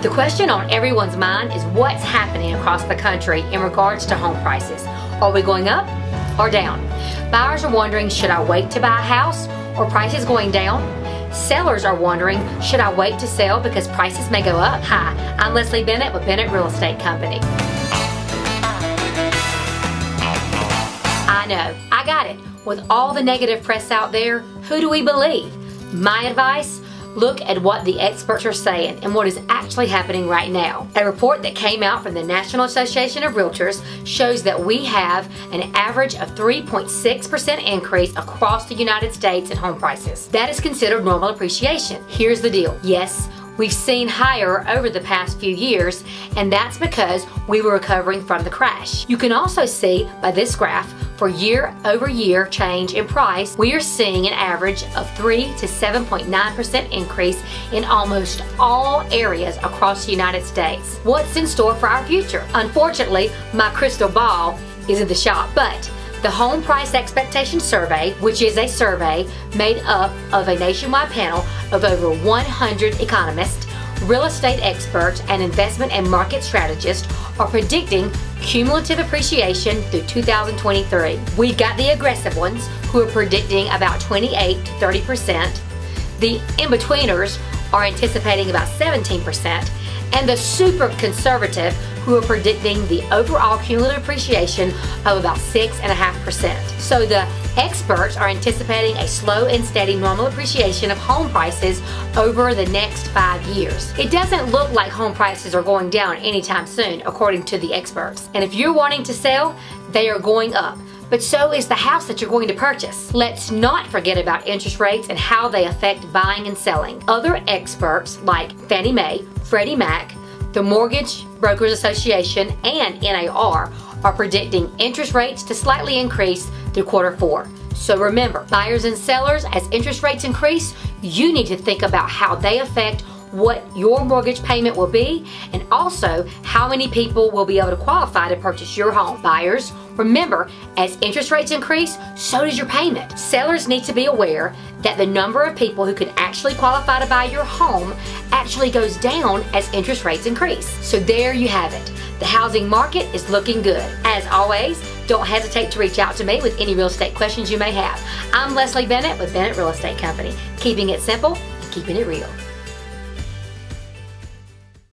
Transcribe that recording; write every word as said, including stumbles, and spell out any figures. The question on everyone's mind is what's happening across the country in regards to home prices. Are we going up or down? Buyers are wondering, should I wait to buy a house or prices going down? Sellers are wondering, should I wait to sell because prices may go up? Hi, I'm Leslie Bennett with Bennett Real Estate Company. I know, I got it. With all the negative press out there, who do we believe? My advice? Look at what the experts are saying and what is actually happening right now. A report that came out from the National Association of Realtors shows that we have an average of three point six percent increase across the United States in home prices. That is considered normal appreciation. Here's the deal. Yes, we've seen higher over the past few years, and that's because we were recovering from the crash. You can also see by this graph, for year over year change in price, we are seeing an average of three to seven point nine percent increase in almost all areas across the United States. What's in store for our future? Unfortunately, my crystal ball is in the shop, but the Home Price Expectation Survey, which is a survey made up of a nationwide panel of over one hundred economists, real estate experts, and investment and market strategists, are predicting cumulative appreciation through two thousand twenty-three. We've got the aggressive ones who are predicting about twenty-eight to thirty percent. The in-betweeners are anticipating about seventeen percent. And the super conservative who are predicting the overall cumulative appreciation of about six point five percent. So the experts are anticipating a slow and steady normal appreciation of home prices over the next five years. It doesn't look like home prices are going down anytime soon, according to the experts. And if you're wanting to sell, they are going up. But so is the house that you're going to purchase. Let's not forget about interest rates and how they affect buying and selling. Other experts like Fannie Mae, Freddie Mac, the Mortgage Brokers Association, and N A R are predicting interest rates to slightly increase through quarter four. So remember, buyers and sellers, as interest rates increase, you need to think about how they affect what your mortgage payment will be, and also how many people will be able to qualify to purchase your home. Buyers, remember, as interest rates increase, so does your payment. Sellers need to be aware that the number of people who can actually qualify to buy your home actually goes down as interest rates increase. So there you have it. The housing market is looking good. As always, don't hesitate to reach out to me with any real estate questions you may have. I'm Leslie Bennett with Bennett Real Estate Company, keeping it simple and keeping it real.